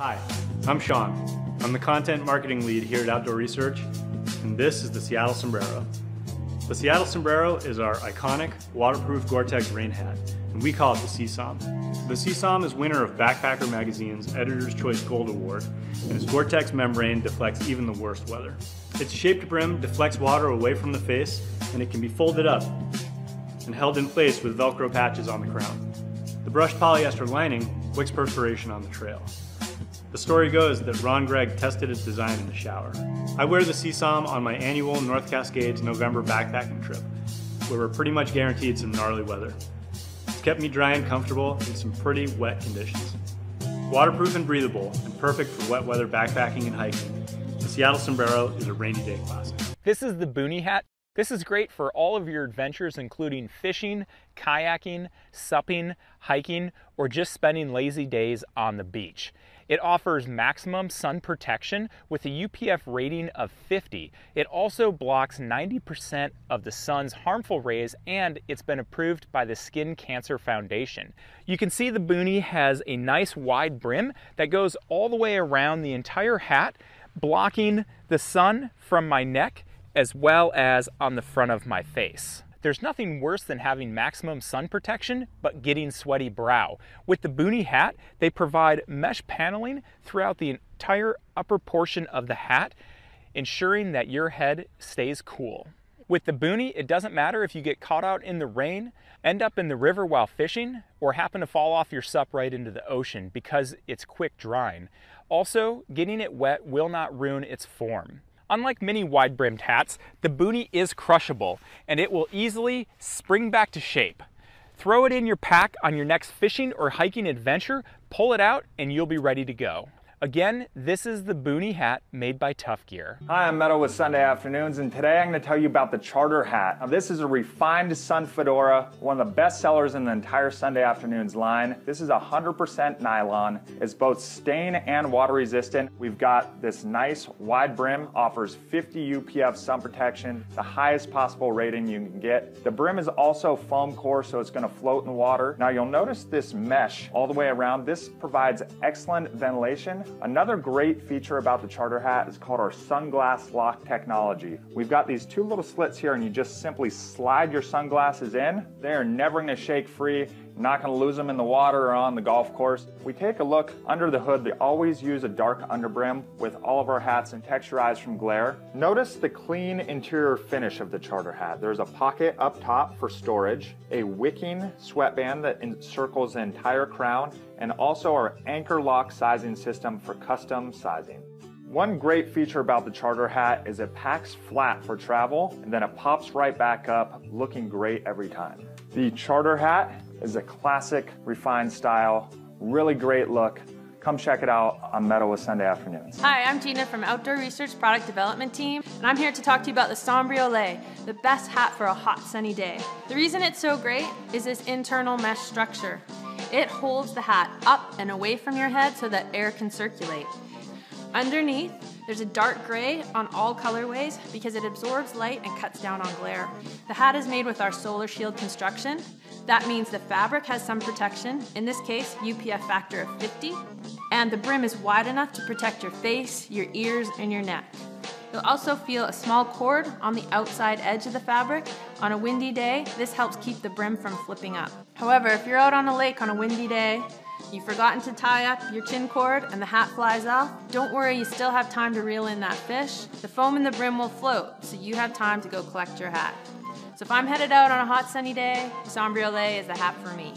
Hi, I'm Sean. I'm the content marketing lead here at Outdoor Research, and this is the Seattle Sombrero. The Seattle Sombrero is our iconic, waterproof Gore-Tex rain hat, and we call it the CSOM. The CSOM is winner of Backpacker Magazine's Editor's Choice Gold Award, and its Gore-Tex membrane deflects even the worst weather. Its shaped brim deflects water away from the face, and it can be folded up and held in place with Velcro patches on the crown. The brushed polyester lining wicks perspiration on the trail. The story goes that Ron Gregg tested his design in the shower. I wear the CSOM on my annual North Cascades November backpacking trip, where we're pretty much guaranteed some gnarly weather. It's kept me dry and comfortable in some pretty wet conditions. Waterproof and breathable, and perfect for wet weather backpacking and hiking, the Seattle Sombrero is a rainy day classic. This is the Boonie Hat. This is great for all of your adventures, including fishing, kayaking, supping, hiking, or just spending lazy days on the beach. It offers maximum sun protection with a UPF rating of 50. It also blocks 90% of the sun's harmful rays, and it's been approved by the Skin Cancer Foundation. You can see the Boonie has a nice wide brim that goes all the way around the entire hat, blocking the sun from my neck, as well as on the front of my face. There's nothing worse than having maximum sun protection, but getting sweaty brow. With the Boonie hat, they provide mesh paneling throughout the entire upper portion of the hat, ensuring that your head stays cool. With the Boonie, it doesn't matter if you get caught out in the rain, end up in the river while fishing, or happen to fall off your sup right into the ocean because it's quick drying. Also, getting it wet will not ruin its form. Unlike many wide-brimmed hats, the Boonie is crushable, and it will easily spring back to shape. Throw it in your pack on your next fishing or hiking adventure, pull it out, and you'll be ready to go. Again, this is the Boonie hat made by Tough Gear. Hi, I'm Metal with Sunday Afternoons, and today I'm going to tell you about the Charter Hat. Now, this is a refined sun fedora, one of the best sellers in the entire Sunday Afternoons line. This is 100% nylon. It's both stain and water resistant. We've got this nice wide brim, offers 50 UPF sun protection, the highest possible rating you can get. The brim is also foam core, so it's going to float in water. Now, you'll notice this mesh all the way around. This provides excellent ventilation. Another great feature about the Charter Hat is called our sunglass lock technology. We've got these two little slits here, and you just simply slide your sunglasses in. They're never going to shake free. Not going to lose them in the water or on the golf course. We take a look under the hood. They always use a dark underbrim with all of our hats and texturized from glare. Notice the clean interior finish of the Charter Hat. There's a pocket up top for storage, a wicking sweatband that encircles the entire crown, and also our anchor lock sizing system for custom sizing. One great feature about the Charter Hat is it packs flat for travel, and then it pops right back up, looking great every time. The Charter Hat is a classic, refined style, really great look. Come check it out on Metal with Sunday Afternoons. Hi, I'm Gina from Outdoor Research Product Development Team, and I'm here to talk to you about the Sombriolet, the best hat for a hot, sunny day. The reason it's so great is this internal mesh structure. It holds the hat up and away from your head so that air can circulate. Underneath, there's a dark gray on all colorways because it absorbs light and cuts down on glare. The hat is made with our solar shield construction. That means the fabric has some protection, in this case, UPF factor of 50, and the brim is wide enough to protect your face, your ears, and your neck. You'll also feel a small cord on the outside edge of the fabric. On a windy day, this helps keep the brim from flipping up. However, if you're out on a lake on a windy day, you've forgotten to tie up your chin cord and the hat flies off, don't worry, you still have time to reel in that fish. The foam in the brim will float, so you have time to go collect your hat. So if I'm headed out on a hot sunny day, the Sombriolet is the hat for me.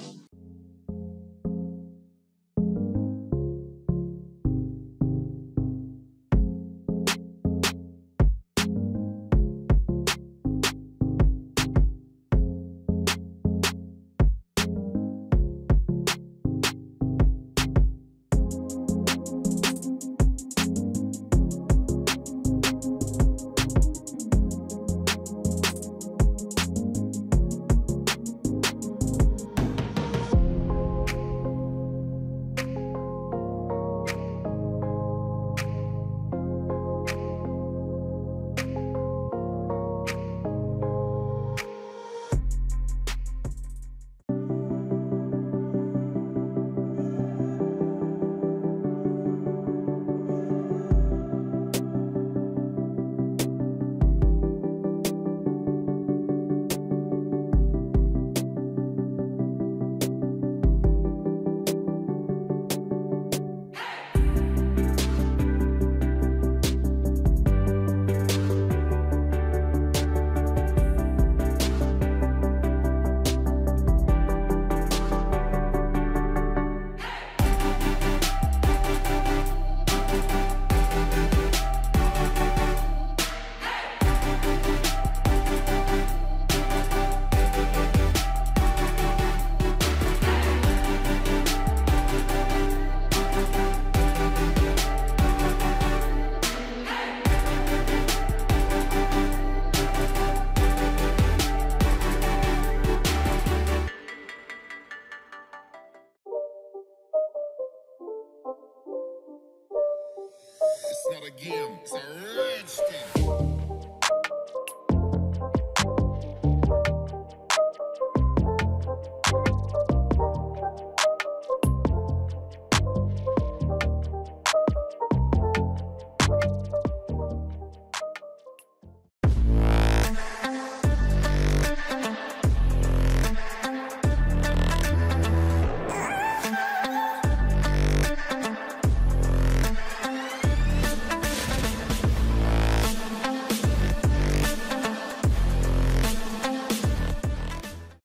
again. It's a redstone.